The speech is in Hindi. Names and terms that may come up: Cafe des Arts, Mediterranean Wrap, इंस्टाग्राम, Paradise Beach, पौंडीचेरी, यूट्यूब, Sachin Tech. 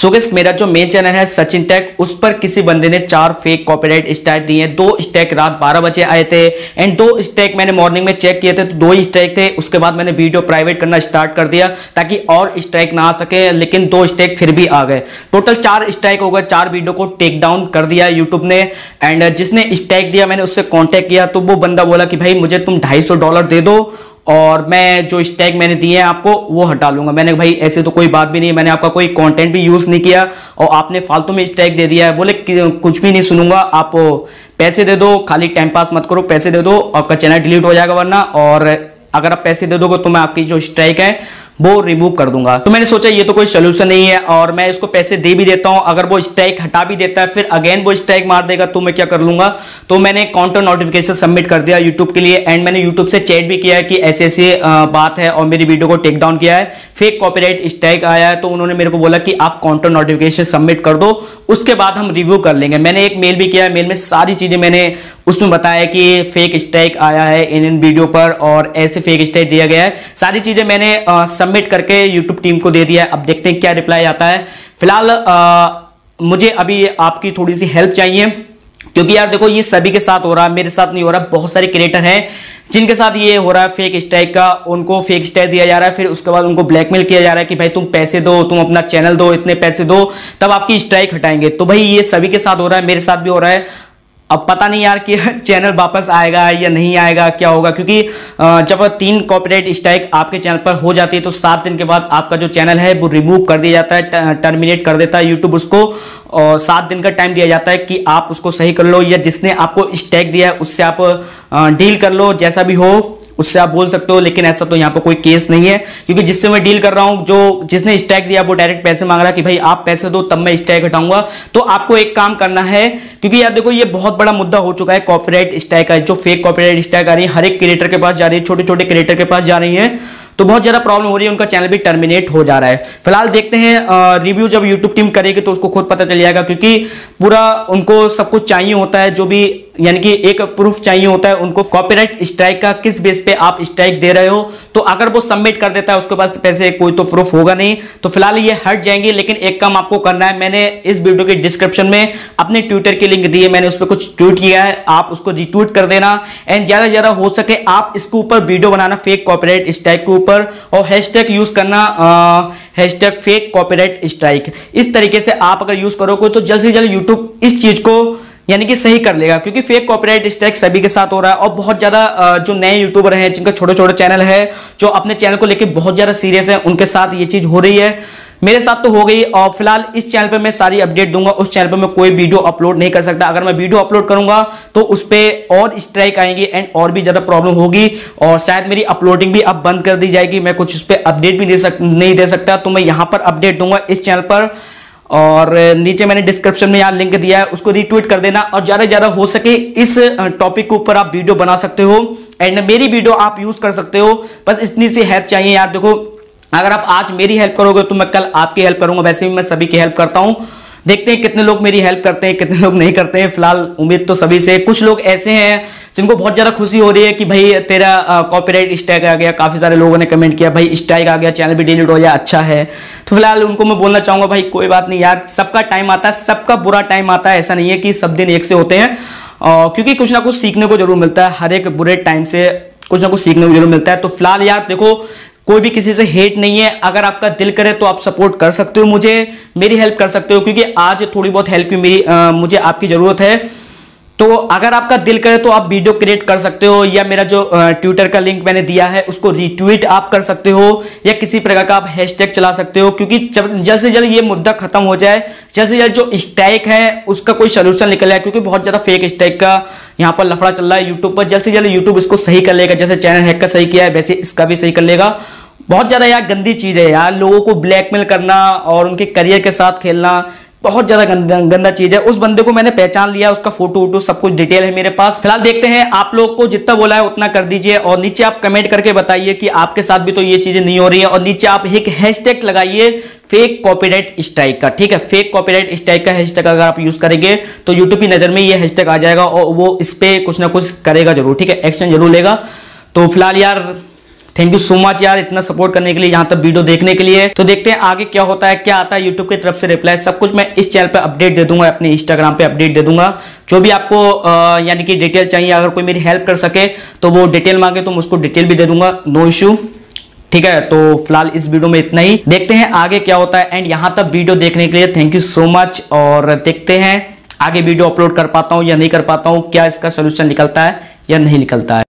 सो गाइस मेरा जो मेन चैनल है सचिन टेक, उस पर किसी बंदे ने 4 फेक कॉपीराइट स्टैक दिए हैं। 2 स्टैक रात 12 बजे आए थे एंड 2 स्टैक मैंने मॉर्निंग में चेक किए थे तो 2 ही स्टैक थे। उसके बाद मैंने वीडियो प्राइवेट करना स्टार्ट कर दिया ताकि और स्टैक ना आ सके, लेकिन 2 स्टैक फिर भी आ गए। टोटल 4 स्टैक हो गए। 4 वीडियो को टेक डाउन कर दिया यूट्यूब ने एंड जिसने स्टैक दिया मैंने उससे कॉन्टैक्ट किया तो वो बंदा बोला कि भाई मुझे तुम $250 दे दो और मैं जो स्टैग मैंने दिए हैं आपको वो हटा लूँगा। मैंने भाई ऐसे तो कोई बात भी नहीं, मैंने आपका कोई कंटेंट भी यूज़ नहीं किया और आपने फालतू में स्टैग दे दिया है। बोले कुछ भी नहीं सुनूंगा, आप पैसे दे दो, खाली टाइम पास मत करो, पैसे दे दो, आपका चैनल डिलीट हो जाएगा वरना, और अगर आप पैसे दे दोगे तो मैं आपकी जो स्ट्राइक है वो रिमूव कर दूंगा। तो मैंने सोचा ये तो कोई सोल्यूशन नहीं है और मैं इसको पैसे दे भी देता हूं, अगर वो स्ट्राइक हटा भी देता है फिर अगेन वो स्ट्राइक मार देगा तो मैं क्या कर लूंगा। तो मैंने काउंटर नोटिफिकेशन सबमिट कर दिया यूट्यूब के लिए एंड मैंने यूट्यूब से चैट भी किया है कि ऐसे ऐसी बात है और मेरी वीडियो को टेक डाउन किया है, फेक कॉपीराइट स्ट्राइक आया है। तो उन्होंने मेरे को बोला कि आप काउंटर नोटिफिकेशन सबमिट कर दो, उसके बाद हम रिव्यू कर लेंगे। मैंने एक मेल भी किया है, मेल में सारी चीज़ें मैंने उसमें बताया कि फेक स्ट्राइक आया है इन वीडियो पर और ऐसे फेक स्ट्राइक दिया गया है, सारी चीज़ें मैंने सबमिट करके यूट्यूब टीम को दे दिया है। अब देखते हैं क्या रिप्लाई आता है। फिलहाल मुझे अभी आपकी थोड़ी सी हेल्प चाहिए क्योंकि यार देखो ये सभी के साथ हो रहा है, मेरे साथ नहीं हो रहा। बहुत सारे क्रिएटर हैं जिनके साथ ये हो रहा है, फेक स्टैग का उनको फेक स्टैग दिया जा रहा है, फिर उसके बाद उनको ब्लैकमेल किया जा रहा है कि भाई तुम पैसे दो, तुम अपना चैनल दो, इतने पैसे दो तब आपकी स्ट्राइक हटाएंगे। तो भाई ये सभी के साथ हो रहा है, मेरे साथ भी हो रहा है। अब पता नहीं यार कि चैनल वापस आएगा या नहीं आएगा, क्या होगा, क्योंकि जब 3 कॉपीराइट स्ट्राइक आपके चैनल पर हो जाती है तो 7 दिन के बाद आपका जो चैनल है वो रिमूव कर दिया जाता है, टर्मिनेट कर देता है यूट्यूब उसको, और 7 दिन का टाइम दिया जाता है कि आप उसको सही कर लो या जिसने आपको स्ट्राइक दिया है उससे आप डील कर लो, जैसा भी हो उससे आप बोल सकते हो। लेकिन ऐसा तो यहाँ पर कोई केस नहीं है क्योंकि जिससे मैं डील कर रहा हूँ, जो जिसने स्टैक दिया वो डायरेक्ट पैसे मांग रहा है कि भाई आप पैसे दो तब मैं स्टैक हटाऊंगा। तो आपको एक काम करना है क्योंकि यार देखो ये बहुत बड़ा मुद्दा हो चुका है कॉपीराइट स्टैक का, जो फेक कॉपीराइट स्टैक आ रही है हर एक क्रिएटर के पास जा रही है, छोटे छोटे क्रिएटर के पास जा रही है, तो बहुत ज़्यादा प्रॉब्लम हो रही है, उनका चैनल भी टर्मिनेट हो जा रहा है। फिलहाल देखते हैं रिव्यू जब यूट्यूब टीम करेगी तो उसको खुद पता चल जाएगा क्योंकि पूरा उनको सब कुछ चाहिए होता है, जो भी यानी कि एक प्रूफ चाहिए होता है उनको कॉपीराइट स्ट्राइक का, किस बेस पे आप स्ट्राइक दे रहे हो। तो अगर वो सबमिट कर देता है उसके पास पैसे कोई तो प्रूफ होगा नहीं, तो फिलहाल ये हट जाएंगे। लेकिन एक काम आपको करना है, मैंने इस वीडियो के डिस्क्रिप्शन में अपने ट्विटर की लिंक दी है, मैंने उस पर कुछ ट्वीट किया है, आप उसको रिट्वीट कर देना एंड ज़्यादा से ज़्यादा हो सके आप इसके ऊपर वीडियो बनाना फेक कॉपीराइट स्ट्राइक के ऊपर और हैशटैग यूज़ करना हैशटैग फेक कॉपीराइट स्ट्राइक। इस तरीके से आप अगर यूज़ करोगे तो जल्द से जल्द यूट्यूब इस चीज़ को यानी कि सही कर लेगा क्योंकि फेक कॉपीराइट स्ट्राइक सभी के साथ हो रहा है। और बहुत ज़्यादा जो नए यूट्यूबर हैं जिनका छोटे छोटे चैनल है, जो अपने चैनल को लेके बहुत ज़्यादा सीरियस है, उनके साथ ये चीज़ हो रही है। मेरे साथ तो हो गई और फिलहाल इस चैनल पे मैं सारी अपडेट दूंगा, उस चैनल पे मैं कोई वीडियो अपलोड नहीं कर सकता। अगर मैं वीडियो अपलोड करूंगा तो उस पर और स्ट्राइक आएंगी एंड और भी ज़्यादा प्रॉब्लम होगी और शायद मेरी अपलोडिंग भी अब बंद कर दी जाएगी, मैं कुछ उस पर अपडेट भी नहीं दे सकता। तो मैं यहाँ पर अपडेट दूंगा इस चैनल पर और नीचे मैंने डिस्क्रिप्शन में यहाँ लिंक दिया है, उसको रीट्वीट कर देना और ज़्यादा से ज़्यादा हो सके इस टॉपिक के ऊपर आप वीडियो बना सकते हो एंड मेरी वीडियो आप यूज़ कर सकते हो। बस इतनी सी हेल्प चाहिए यार। देखो अगर आप आज मेरी हेल्प करोगे तो मैं कल आपकी हेल्प करूँगा, वैसे भी मैं सभी की हेल्प करता हूँ। देखते हैं कितने लोग मेरी हेल्प करते हैं, कितने लोग नहीं करते हैं। फिलहाल उम्मीद तो सभी से, कुछ लोग ऐसे हैं जिनको बहुत ज़्यादा खुशी हो रही है कि भाई तेरा कॉपीराइट स्ट्राइक आ गया, काफ़ी सारे लोगों ने कमेंट किया भाई स्ट्राइक आ गया, चैनल भी डिलीट हो गया, अच्छा है। तो फिलहाल उनको मैं बोलना चाहूँगा भाई कोई बात नहीं यार, सबका टाइम आता है, सबका बुरा टाइम आता है, ऐसा नहीं है कि सब दिन एक से होते हैं क्योंकि कुछ ना कुछ सीखने को जरूर मिलता है, हर एक बुरे टाइम से कुछ ना कुछ सीखने को जरूर मिलता है। तो फिलहाल यार देखो कोई भी किसी से हेट नहीं है, अगर आपका दिल करे तो आप सपोर्ट कर सकते हो, मुझे मेरी हेल्प कर सकते हो क्योंकि आज थोड़ी बहुत हेल्प की मेरी मुझे आपकी ज़रूरत है। तो अगर आपका दिल करे तो आप वीडियो क्रिएट कर सकते हो या मेरा जो ट्विटर का लिंक मैंने दिया है उसको रीट्वीट आप कर सकते हो या किसी प्रकार का आप हैशटैग चला सकते हो क्योंकि जल्द से जल्द ये मुद्दा खत्म हो जाए, जल्द से जल्द जो स्ट्राइक है उसका कोई सोल्यूशन निकल जाए क्योंकि बहुत ज़्यादा फेक स्ट्राइक का यहाँ पर लफड़ा चल रहा है यूट्यूब पर। जल्द से जल्द यूट्यूब इसको सही कर लेगा, जैसे चैनल हैक का सही किया है वैसे इसका भी सही कर लेगा। बहुत ज़्यादा यार गंदी चीज़ है यार, लोगों को ब्लैकमेल करना और उनके करियर के साथ खेलना बहुत ज़्यादा गंदा चीज़ है। उस बंदे को मैंने पहचान लिया, उसका फोटो वोटो सब कुछ डिटेल है मेरे पास। फिलहाल देखते हैं, आप लोग को जितना बोला है उतना कर दीजिए और नीचे आप कमेंट करके बताइए कि आपके साथ भी तो ये चीज़ें नहीं हो रही है और नीचे आप एक हैशटैग लगाइए फेक कॉपीराइट स्ट्राइक का, ठीक है। फेक कॉपीराइट स्ट्राइक का हैशटैग अगर आप यूज़ करेंगे तो यूट्यूब की नज़र में ये हैशटैग आ जाएगा और वो इस पर कुछ ना कुछ करेगा जरूर, ठीक है, एक्शन जरूर लेगा। तो फिलहाल यार थैंक यू सो मच यार इतना सपोर्ट करने के लिए, यहाँ तक वीडियो देखने के लिए। तो देखते हैं आगे क्या होता है, क्या आता है यूट्यूब की तरफ से रिप्लाई, सब कुछ मैं इस चैनल पे अपडेट दे दूंगा, अपने इंस्टाग्राम पे अपडेट दे दूंगा। जो भी आपको यानी कि डिटेल चाहिए, अगर कोई मेरी हेल्प कर सके तो वो डिटेल मांगे तो मैं उसको डिटेल भी दे दूंगा, नो इश्यू। ठीक है, तो फिलहाल इस वीडियो में इतना ही, देखते हैं आगे क्या होता है। एंड यहाँ तक वीडियो देखने के लिए थैंक यू सो मच, और देखते हैं आगे वीडियो अपलोड कर पाता हूँ या नहीं कर पाता हूँ, क्या इसका सोल्यूशन निकलता है या नहीं निकलता है।